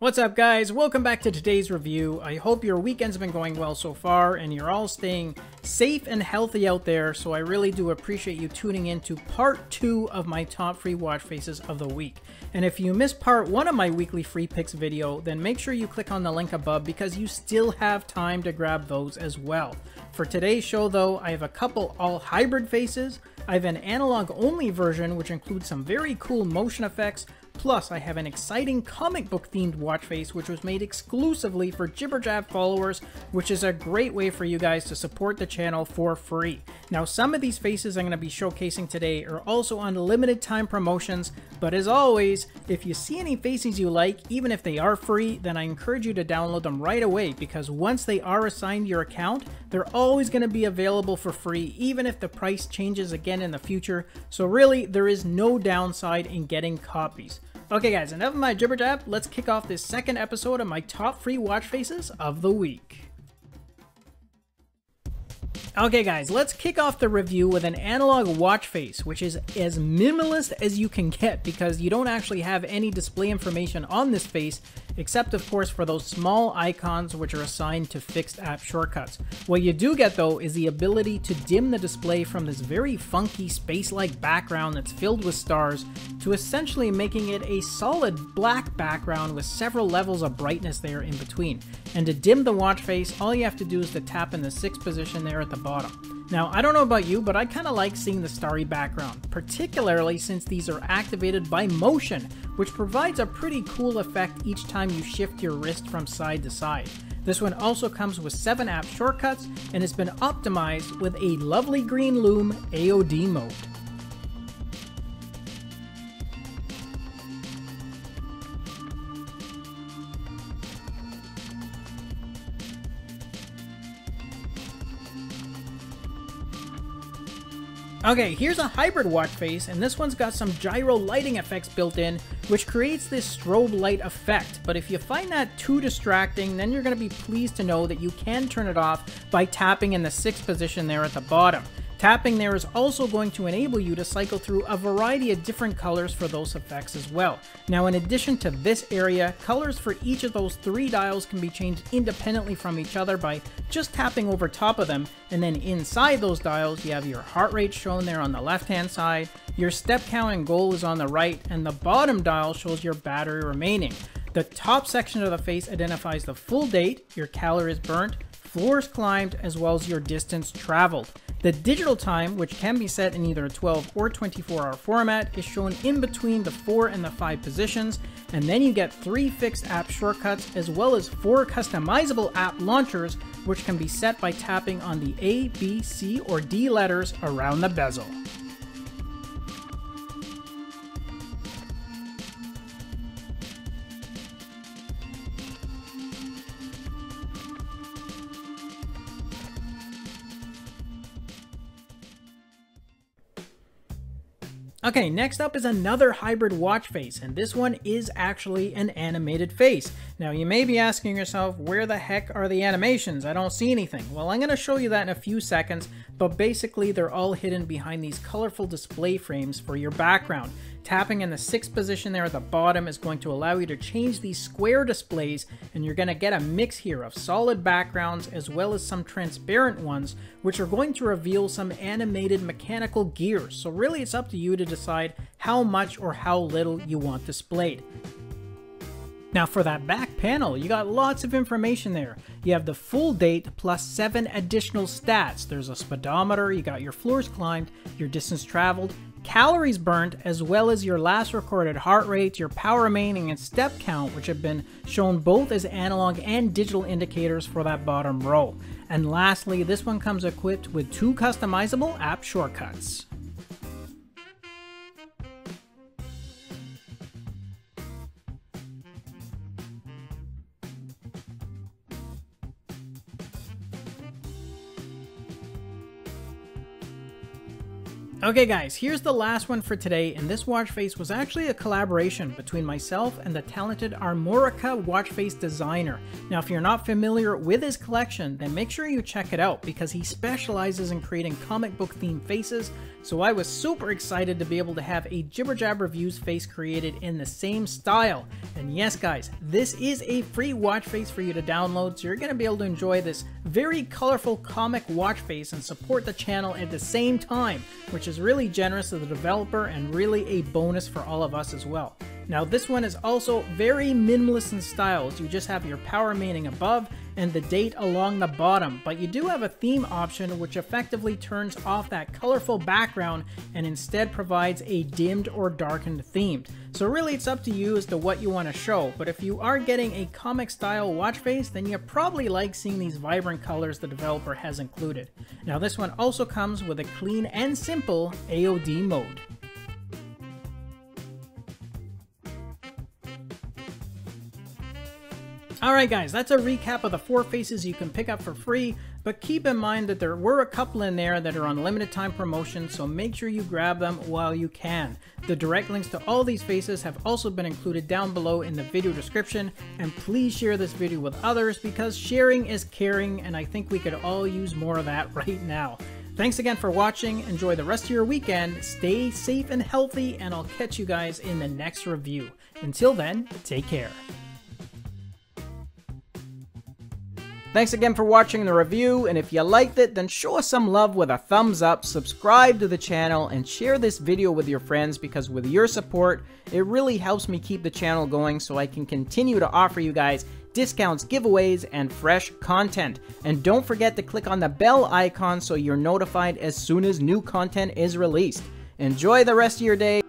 What's up, guys? Welcome back to today's review. I hope your weekend's been going well so far and you're all staying safe and healthy out there, so I really do appreciate you tuning in to part 2 of my top free watch faces of the week. And if you missed part 1 of my weekly free picks video, then make sure you click on the link above because you still have time to grab those as well. For today's show though, I have a couple all hybrid faces, I have an analog only version which includes some very cool motion effects, plus I have an exciting comic book themed watch face which was made exclusively for Jibber Jab followers, which is a great way for you guys to support the channel for free. Now some of these faces I'm going to be showcasing today are also on limited time promotions, but as always, if you see any faces you like, even if they are free, then I encourage you to download them right away because once they are assigned your account, they're always going to be available for free even if the price changes again in the future, so really there is no downside in getting copies. Okay guys, enough of my jibber jab, let's kick off this second episode of my top free watch faces of the week. Okay guys, let's kick off the review with an analog watch face, which is as minimalist as you can get because you don't actually have any display information on this face, except of course for those small icons which are assigned to fixed app shortcuts. What you do get though is the ability to dim the display from this very funky space-like background that's filled with stars to essentially making it a solid black background with several levels of brightness there in between. And to dim the watch face, all you have to do is to tap in the sixth position there at the bottom. Now, I don't know about you, but I kind of like seeing the starry background, particularly since these are activated by motion, which provides a pretty cool effect each time you shift your wrist from side to side. This one also comes with 7 app shortcuts and has been optimized with a lovely green loom AOD mode. Okay, here's a hybrid watch face, and this one's got some gyro lighting effects built in, which creates this strobe light effect, but if you find that too distracting, then you're going to be pleased to know that you can turn it off by tapping in the 6th position there at the bottom. Tapping there is also going to enable you to cycle through a variety of different colors for those effects as well. Now in addition to this area, colors for each of those 3 dials can be changed independently from each other by just tapping over top of them, and then inside those dials you have your heart rate shown there on the left hand side, your step count and goal is on the right, and the bottom dial shows your battery remaining. The top section of the face identifies the full date, your calories burnt, floors climbed, as well as your distance traveled. The digital time, which can be set in either a 12 or 24-hour format, is shown in between the 4 and the 5 positions, and then you get 3 fixed app shortcuts as well as 4 customizable app launchers, which can be set by tapping on the A, B, C, or D letters around the bezel. Okay, next up is another hybrid watch face, and this one is actually an animated face. Now you may be asking yourself, where the heck are the animations? I don't see anything. Well, I'm going to show you that in a few seconds, but basically they're all hidden behind these colorful display frames for your background. Tapping in the 6th position there at the bottom is going to allow you to change these square displays, and you're going to get a mix here of solid backgrounds as well as some transparent ones, which are going to reveal some animated mechanical gears. So really it's up to you to decide how much or how little you want displayed. Now for that back panel, you got lots of information there. You have the full date plus 7 additional stats. There's a speedometer, you got your floors climbed, your distance traveled, calories burnt, as well as your last recorded heart rate, your power remaining, and step count, which have been shown both as analog and digital indicators for that bottom row. And lastly, this one comes equipped with 2 customizable app shortcuts. Okay guys, here's the last one for today, and this watch face was actually a collaboration between myself and the talented Armorica watch face designer. Now if you're not familiar with his collection, then make sure you check it out because he specializes in creating comic book themed faces, so I was super excited to be able to have a Jibber Jab Reviews face created in the same style. And yes guys, this is a free watch face for you to download, so you're going to be able to enjoy this very colorful comic watch face and support the channel at the same time, which is really generous of the developer and really a bonus for all of us as well. Now this one is also very minimalist in styles. You just have your power meaning above and the date along the bottom, but you do have a theme option which effectively turns off that colorful background and instead provides a dimmed or darkened theme. So really it's up to you as to what you want to show, but if you are getting a comic style watch face, then you probably like seeing these vibrant colors the developer has included. Now this one also comes with a clean and simple AOD mode. Alright guys, that's a recap of the 4 faces you can pick up for free, but keep in mind that there were a couple in there that are on limited time promotion, so make sure you grab them while you can. The direct links to all these faces have also been included down below in the video description, and please share this video with others because sharing is caring, and I think we could all use more of that right now. Thanks again for watching, enjoy the rest of your weekend, stay safe and healthy, and I'll catch you guys in the next review. Until then, take care. Thanks again for watching the review, and if you liked it, then show us some love with a thumbs up, subscribe to the channel, and share this video with your friends because with your support, it really helps me keep the channel going so I can continue to offer you guys discounts, giveaways, and fresh content. And don't forget to click on the bell icon so you're notified as soon as new content is released. Enjoy the rest of your day.